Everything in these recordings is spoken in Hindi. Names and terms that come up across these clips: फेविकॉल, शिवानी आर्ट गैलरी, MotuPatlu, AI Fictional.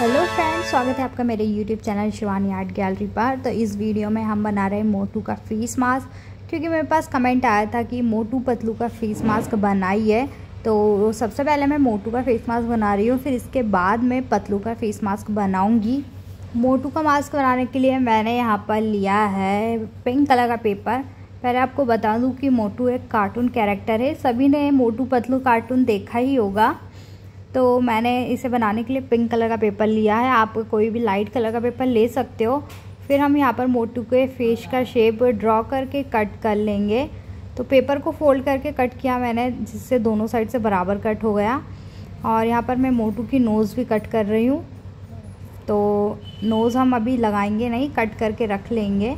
हेलो फ्रेंड्स, स्वागत है आपका मेरे YouTube channel शिवानी आर्ट गैलरी पर। तो इस वीडियो में हम बना रहे हैं मोटू का फेस मास्क, क्योंकि मेरे पास कमेंट आया था कि मोटू पतलू का फेस मास्क बनाइए। तो सबसे पहले मैं मोटू का फेस मास्क बना रही हूँ, फिर इसके बाद मैं पतलू का फेस मास्क बनाऊँगी। मोटू का मास्क बनाने के लिए मैंने यहाँ पर लिया है पिंक कलर का पेपर। पहले आपको बता दूँ कि मोटू एक कार्टून कैरेक्टर है, सभी ने मोटू पतलू कार्टून देखा ही होगा। तो मैंने इसे बनाने के लिए पिंक कलर का पेपर लिया है, आप कोई भी लाइट कलर का पेपर ले सकते हो। फिर हम यहाँ पर मोटू के फेस का शेप ड्रॉ करके कट कर लेंगे। तो पेपर को फोल्ड करके कट किया मैंने, जिससे दोनों साइड से बराबर कट हो गया। और यहाँ पर मैं मोटू की नोज़ भी कट कर रही हूँ। तो नोज़ हम अभी लगाएंगे नहीं, कट करके रख लेंगे,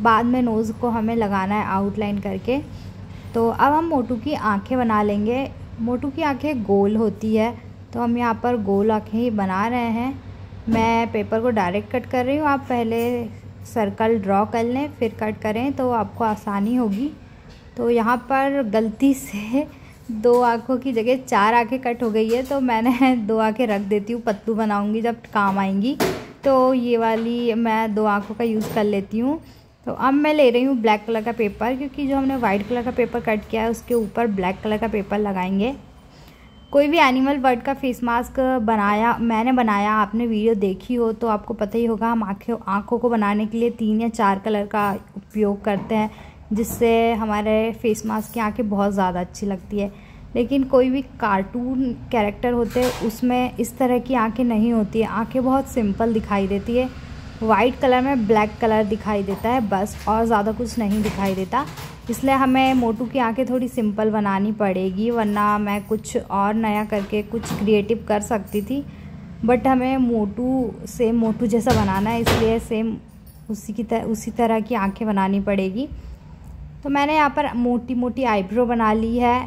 बाद में नोज़ को हमें लगाना है आउटलाइन करके। तो अब हम मोटू की आँखें बना लेंगे। मोटू की आंखें गोल होती है, तो हम यहाँ पर गोल आंखें ही बना रहे हैं। मैं पेपर को डायरेक्ट कट कर रही हूँ, आप पहले सर्कल ड्रॉ कर लें फिर कट करें, तो आपको आसानी होगी। तो यहाँ पर गलती से दो आंखों की जगह चार आंखें कट हो गई है, तो मैंने दो आंखें रख देती हूँ, पतलू बनाऊँगी जब काम आएंगी। तो ये वाली मैं दो आंखों का यूज़ कर लेती हूँ। तो अब मैं ले रही हूँ ब्लैक कलर का पेपर, क्योंकि जो हमने वाइट कलर का पेपर कट किया है उसके ऊपर ब्लैक कलर का पेपर लगाएंगे। कोई भी एनिमल वर्ड का फेस मास्क मैंने बनाया, आपने वीडियो देखी हो तो आपको पता ही होगा। हम आँखों को बनाने के लिए 3 या 4 कलर का उपयोग करते हैं, जिससे हमारे फेस मास्क की आँखें बहुत ज़्यादा अच्छी लगती है। लेकिन कोई भी कार्टून कैरेक्टर होते हैं उसमें इस तरह की आँखें नहीं होती है, आँखें बहुत सिंपल दिखाई देती है। वाइट कलर में ब्लैक कलर दिखाई देता है बस, और ज़्यादा कुछ नहीं दिखाई देता। इसलिए हमें मोटू की आंखें थोड़ी सिंपल बनानी पड़ेगी, वरना मैं कुछ और नया करके कुछ क्रिएटिव कर सकती थी। बट हमें मोटू जैसा बनाना है, इसलिए सेम उसी तरह की आंखें बनानी पड़ेगी। तो मैंने यहाँ पर मोटी मोटी आईब्रो बना ली है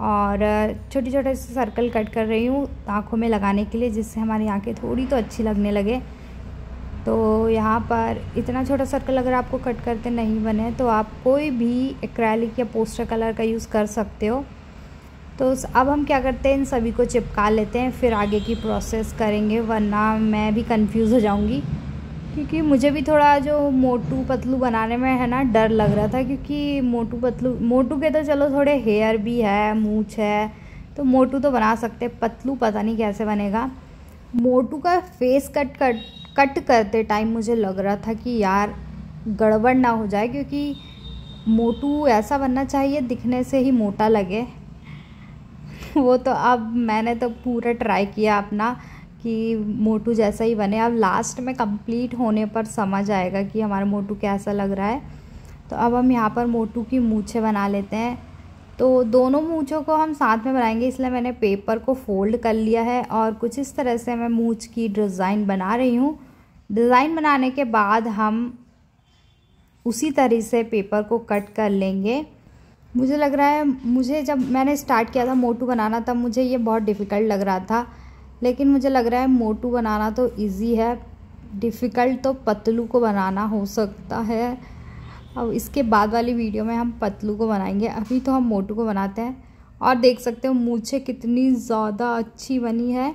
और छोटे छोटे से सर्कल कट कर रही हूँ आँखों में लगाने के लिए, जिससे हमारी आँखें थोड़ी तो अच्छी लगने लगे। तो यहाँ पर इतना छोटा सर्कल अगर आपको कट करते नहीं बने तो आप कोई भी एक्रेलिक या पोस्टर कलर का यूज़ कर सकते हो। तो अब हम क्या करते हैं, इन सभी को चिपका लेते हैं, फिर आगे की प्रोसेस करेंगे, वरना मैं भी कंफ्यूज हो जाऊँगी। क्योंकि मुझे भी थोड़ा जो मोटू पतलू बनाने में है ना डर लग रहा था, क्योंकि मोटू के तो चलो थोड़े हेयर भी है, मूछ है, तो मोटू तो बना सकते, पतलू पता नहीं कैसे बनेगा। मोटू का फेस कट करते टाइम मुझे लग रहा था कि यार गड़बड़ ना हो जाए, क्योंकि मोटू ऐसा बनना चाहिए दिखने से ही मोटा लगे। वो तो अब मैंने तो पूरा ट्राई किया अपना कि मोटू जैसा ही बने। अब लास्ट में कंप्लीट होने पर समझ आएगा कि हमारा मोटू कैसा लग रहा है। तो अब हम यहाँ पर मोटू की मूँछें बना लेते हैं। तो दोनों मूँछों को हम साथ में बनाएंगे, इसलिए मैंने पेपर को फोल्ड कर लिया है और कुछ इस तरह से मैं मूँछ की डिज़ाइन बना रही हूँ। डिज़ाइन बनाने के बाद हम उसी तरह से पेपर को कट कर लेंगे। मुझे लग रहा है, मुझे जब मैंने स्टार्ट किया था मोटू बनाना तब मुझे ये बहुत डिफ़िकल्ट लग रहा था, लेकिन मुझे लग रहा है मोटू बनाना तो ईजी है, डिफ़िकल्ट तो पतलू को बनाना हो सकता है। अब इसके बाद वाली वीडियो में हम पतलू को बनाएंगे, अभी तो हम मोटू को बनाते हैं। और देख सकते हो मूँछें कितनी ज़्यादा अच्छी बनी है।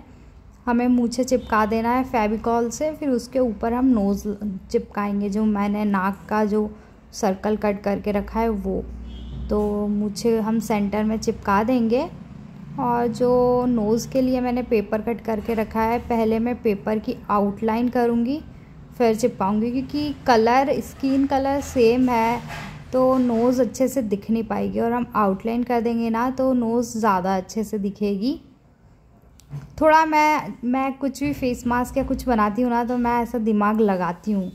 हमें मूँछें चिपका देना है फेविकॉल से, फिर उसके ऊपर हम नोज़ चिपकाएंगे, जो मैंने नाक का जो सर्कल कट करके रखा है वो। तो मूँछें हम सेंटर में चिपका देंगे। और जो नोज़ के लिए मैंने पेपर कट करके रखा है, पहले मैं पेपर की आउटलाइन करूँगी फिर चिपकाऊँगी, क्योंकि कलर स्किन कलर सेम है तो नोज़ अच्छे से दिख नहीं पाएगी। और हम आउटलाइन कर देंगे ना तो नोज़ ज़्यादा अच्छे से दिखेगी। थोड़ा मैं कुछ भी फेस मास्क या कुछ बनाती हूँ ना तो मैं ऐसा दिमाग लगाती हूँ,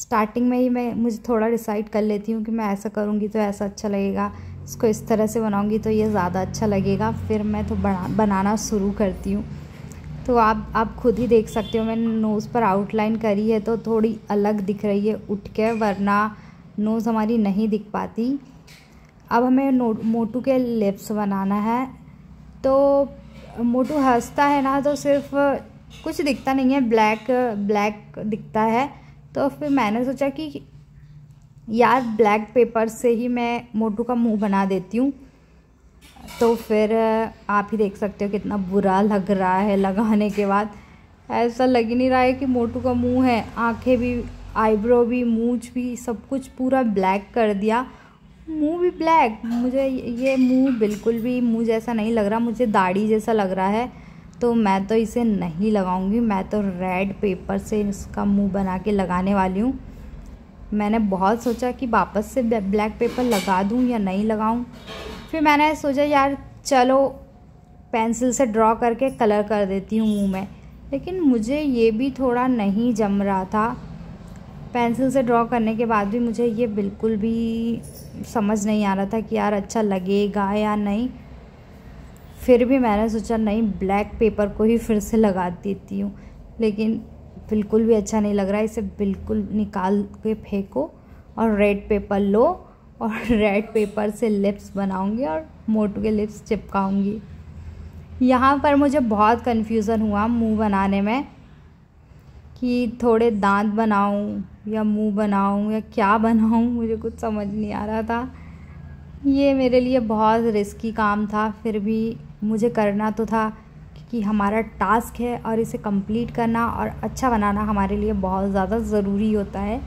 स्टार्टिंग में ही मुझे थोड़ा डिसाइड कर लेती हूँ कि मैं ऐसा करूँगी तो ऐसा अच्छा लगेगा, इसको इस तरह से बनाऊँगी तो ये ज़्यादा अच्छा लगेगा, फिर मैं तो बनाना शुरू करती हूँ। तो आप खुद ही देख सकते हो, मैंने नोज़ पर आउटलाइन करी है तो थोड़ी अलग दिख रही है उठ के, वरना नोज़ हमारी नहीं दिख पाती। अब हमें मोटू के लिप्स बनाना है। तो मोटू हंसता है ना तो सिर्फ कुछ दिखता नहीं है, ब्लैक दिखता है। तो फिर मैंने सोचा कि यार ब्लैक पेपर से ही मैं मोटू का मुंह बना देती हूँ। तो फिर आप ही देख सकते हो कितना बुरा लग रहा है लगाने के बाद। ऐसा लग ही नहीं रहा है कि मोटू का मुंह है। आंखें भी, आईब्रो भी, मूंछ भी, सब कुछ पूरा ब्लैक कर दिया, मुंह भी ब्लैक। मुझे ये मुंह बिल्कुल भी मुंह जैसा नहीं लग रहा, मुझे दाढ़ी जैसा लग रहा है, तो मैं तो इसे नहीं लगाऊंगी। मैं तो रेड पेपर से इसका मुंह बना के लगाने वाली हूँ। मैंने बहुत सोचा कि वापस से ब्लैक पेपर लगा दूँ या नहीं लगाऊँ, फिर मैंने सोचा यार चलो पेंसिल से ड्रॉ करके कलर कर देती हूँ मुंह में, लेकिन मुझे ये भी थोड़ा नहीं जम रहा था। पेंसिल से ड्रॉ करने के बाद भी मुझे ये बिल्कुल भी समझ नहीं आ रहा था कि यार अच्छा लगेगा या नहीं। फिर भी मैंने सोचा नहीं ब्लैक पेपर को ही फिर से लगा देती हूँ, लेकिन बिल्कुल भी अच्छा नहीं लग रहा है। इसे बिल्कुल निकाल के फेंको और रेड पेपर लो और रेड पेपर से लिप्स बनाऊँगी और मोटू के लिप्स चिपकाऊँगी। यहाँ पर मुझे बहुत कन्फ्यूज़न हुआ मुंह बनाने में कि थोड़े दांत बनाऊँ या मुंह बनाऊँ या क्या बनाऊँ, मुझे कुछ समझ नहीं आ रहा था। ये मेरे लिए बहुत रिस्की काम था, फिर भी मुझे करना तो था कि हमारा टास्क है और इसे कंप्लीट करना और अच्छा बनाना हमारे लिए बहुत ज़्यादा ज़रूरी होता है।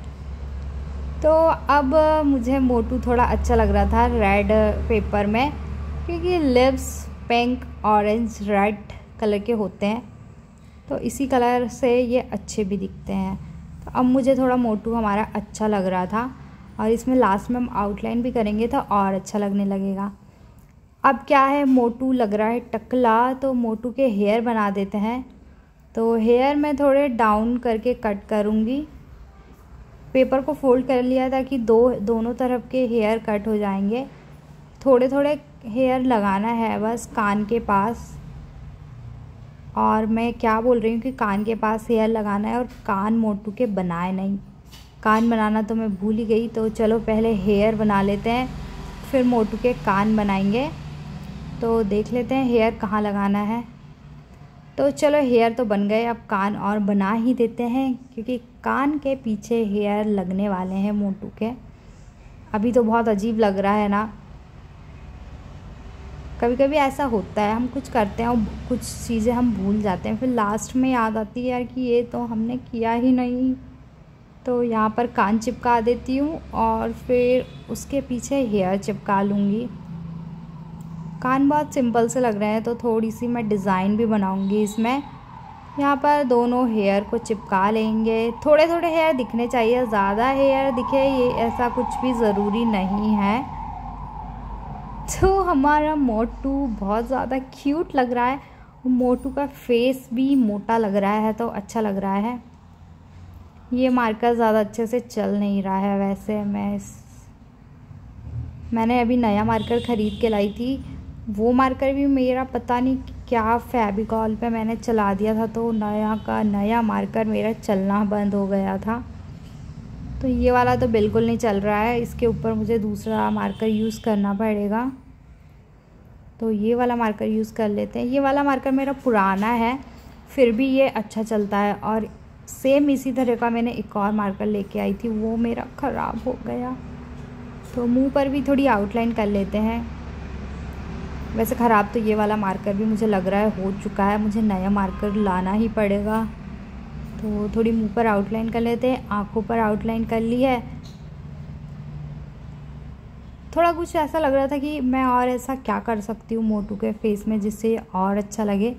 तो अब मुझे मोटू थोड़ा अच्छा लग रहा था रेड पेपर में, क्योंकि lips pink, orange, red colour के होते हैं, तो इसी कलर से ये अच्छे भी दिखते हैं। तो अब मुझे थोड़ा मोटू हमारा अच्छा लग रहा था और इसमें लास्ट में हम आउटलाइन भी करेंगे तो और अच्छा लगने लगेगा। अब क्या है, मोटू लग रहा है टकला, तो मोटू के हेयर बना देते हैं। तो हेयर मैं थोड़े डाउन करके कट करूँगी। पेपर को फोल्ड कर लिया ताकि दोनों तरफ के हेयर कट हो जाएंगे। थोड़े थोड़े हेयर लगाना है बस कान के पास, और मैं क्या बोल रही हूँ कि कान के पास हेयर लगाना है और कान मोटू के बनाए नहीं। कान बनाना तो मैं भूल ही गई, तो चलो पहले हेयर बना लेते हैं फिर मोटू के कान बनाएंगे। तो देख लेते हैं हेयर कहाँ लगाना है। तो चलो हेयर तो बन गए, अब कान और बना ही देते हैं क्योंकि कान के पीछे हेयर लगने वाले हैं मोटू के। अभी तो बहुत अजीब लग रहा है ना, कभी कभी ऐसा होता है हम कुछ करते हैं और कुछ चीज़ें हम भूल जाते हैं, फिर लास्ट में याद आती है यार कि ये तो हमने किया ही नहीं। तो यहाँ पर कान चिपका देती हूँ और फिर उसके पीछे हेयर चिपका लूँगी। कान बहुत सिंपल से लग रहे हैं, तो थोड़ी सी मैं डिज़ाइन भी बनाऊँगी इसमें। यहाँ पर दोनों हेयर को चिपका लेंगे, थोड़े थोड़े हेयर दिखने चाहिए, ज़्यादा हेयर दिखे ये ऐसा कुछ भी ज़रूरी नहीं है। तो हमारा मोटू बहुत ज़्यादा क्यूट लग रहा है, मोटू का फेस भी मोटा लग रहा है तो अच्छा लग रहा है। ये मार्कर ज़्यादा अच्छे से चल नहीं रहा है, वैसे मैंने अभी नया मार्कर ख़रीद के लाई थी, वो मार्कर भी मेरा पता नहीं क्या फेविकॉल पे मैंने चला दिया था, तो नया मार्कर मेरा चलना बंद हो गया था। तो ये वाला तो बिल्कुल नहीं चल रहा है, इसके ऊपर मुझे दूसरा मार्कर यूज़ करना पड़ेगा। तो ये वाला मार्कर यूज़ कर लेते हैं। ये वाला मार्कर मेरा पुराना है, फिर भी ये अच्छा चलता है, और सेम इसी तरह का मैंने एक और मार्कर लेके आई थी, वो मेरा ख़राब हो गया। तो मुंह पर भी थोड़ी आउटलाइन कर लेते हैं। वैसे ख़राब तो ये वाला मार्कर भी मुझे लग रहा है हो चुका है, मुझे नया मार्कर लाना ही पड़ेगा। तो थोड़ी मुंह पर आउटलाइन कर लेते हैं। आंखों पर आउटलाइन कर ली है। थोड़ा कुछ ऐसा लग रहा था कि मैं और ऐसा क्या कर सकती हूँ मोटू के फेस में जिससे और अच्छा लगे,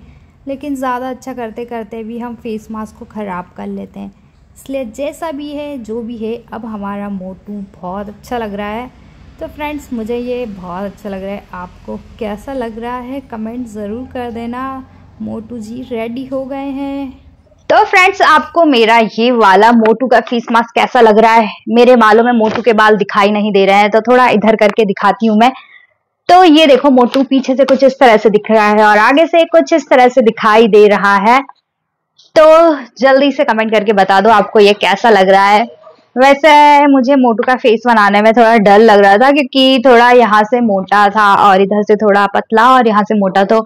लेकिन ज़्यादा अच्छा करते करते भी हम फेस मास्क को ख़राब कर लेते हैं। इसलिए जैसा भी है जो भी है, अब हमारा मोटू बहुत अच्छा लग रहा है। तो फ्रेंड्स मुझे ये बहुत अच्छा लग रहा है, आपको कैसा लग रहा है कमेंट ज़रूर कर देना। मोटू जी रेडी हो गए हैं। तो फ्रेंड्स आपको मेरा ये वाला मोटू का फेस मास्क कैसा लग रहा है? मेरे बालों में मोटू के बाल दिखाई नहीं दे रहे हैं, तो थोड़ा इधर करके दिखाती हूँ मैं। तो ये देखो मोटू पीछे से कुछ इस तरह से दिख रहा है और आगे से कुछ इस तरह से दिखाई दे रहा है। तो जल्दी से कमेंट करके बता दो आपको ये कैसा लग रहा है। वैसे मुझे मोटू का फेस बनाने में थोड़ा डर लग रहा था क्योंकि थोड़ा यहाँ से मोटा था और इधर से थोड़ा पतला और यहाँ से मोटा, तो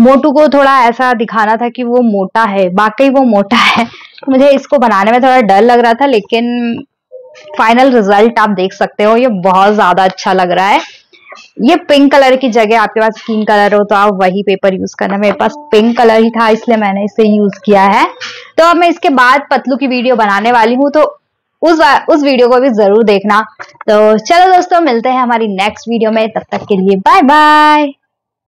मोटू को थोड़ा ऐसा दिखाना था कि वो मोटा है, वाकई वो मोटा है। मुझे इसको बनाने में थोड़ा डर लग रहा था, लेकिन फाइनल रिजल्ट आप देख सकते हो, ये बहुत ज्यादा अच्छा लग रहा है। ये पिंक कलर की जगह आपके पास स्किन कलर हो तो आप वही पेपर यूज करना। मेरे पास पिंक कलर ही था इसलिए मैंने इसे यूज किया है। तो अब मैं इसके बाद पतलू की वीडियो बनाने वाली हूँ, तो उस वीडियो को भी जरूर देखना। तो चलो दोस्तों, मिलते हैं हमारी नेक्स्ट वीडियो में, तब तक के लिए बाय बाय।